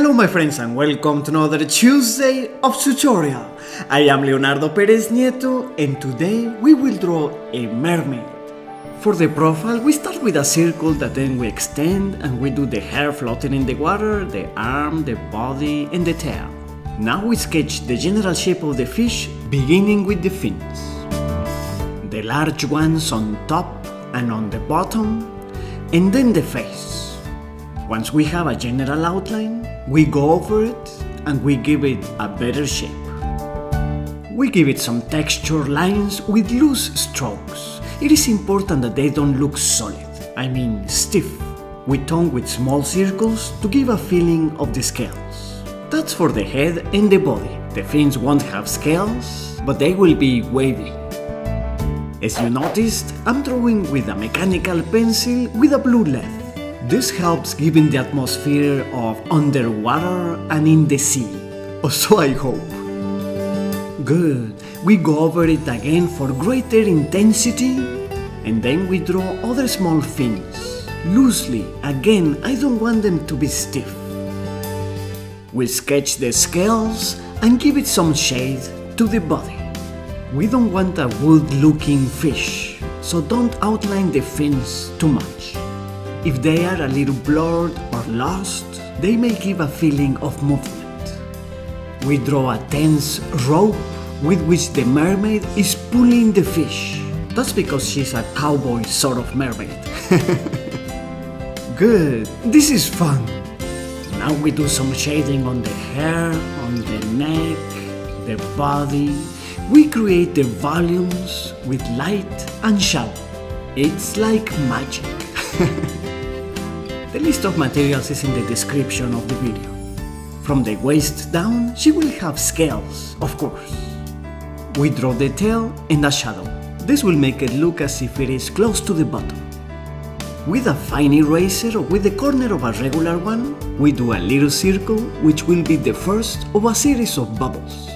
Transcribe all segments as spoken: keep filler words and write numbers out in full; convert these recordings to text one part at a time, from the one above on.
Hello my friends and welcome to another Tuesday of tutorial. I am Leonardo Pereznieto and today we will draw a mermaid. For the profile we start with a circle that then we extend and we do the hair floating in the water, the arm, the body and the tail. Now we sketch the general shape of the fish beginning with the fins. The large ones on top and on the bottom and then the face. Once we have a general outline, we go over it and we give it a better shape. We give it some texture lines with loose strokes. It is important that they don't look solid, I mean stiff. We tone with small circles to give a feeling of the scales. That's for the head and the body. The fins won't have scales, but they will be wavy. As you noticed, I'm drawing with a mechanical pencil with a blue lead. This helps giving the atmosphere of underwater and in the sea, or so I hope. Good, we go over it again for greater intensity and then we draw other small fins, loosely, again I don't want them to be stiff. We sketch the scales and give it some shade to the body. We don't want a wood-looking fish, so don't outline the fins too much. If they are a little blurred or lost, they may give a feeling of movement. We draw a tense rope with which the mermaid is pulling the fish. That's because she's a cowboy sort of mermaid. Good, this is fun. Now we do some shading on the hair, on the neck, the body. We create the volumes with light and shadow. It's like magic. The list of materials is in the description of the video. From the waist down, she will have scales, of course. We draw the tail and a shadow. This will make it look as if it is close to the bottom. With a fine eraser or with the corner of a regular one, we do a little circle, which will be the first of a series of bubbles.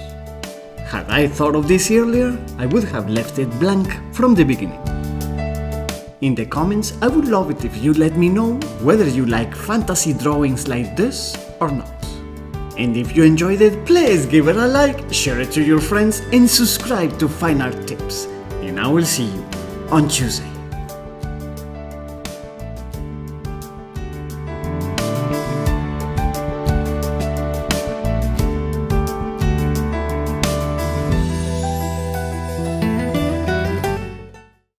Had I thought of this earlier, I would have left it blank from the beginning. In the comments, I would love it if you let me know whether you like fantasy drawings like this or not. And if you enjoyed it, please give it a like, share it to your friends and subscribe to Fine Art Tips. And I will see you on Tuesday.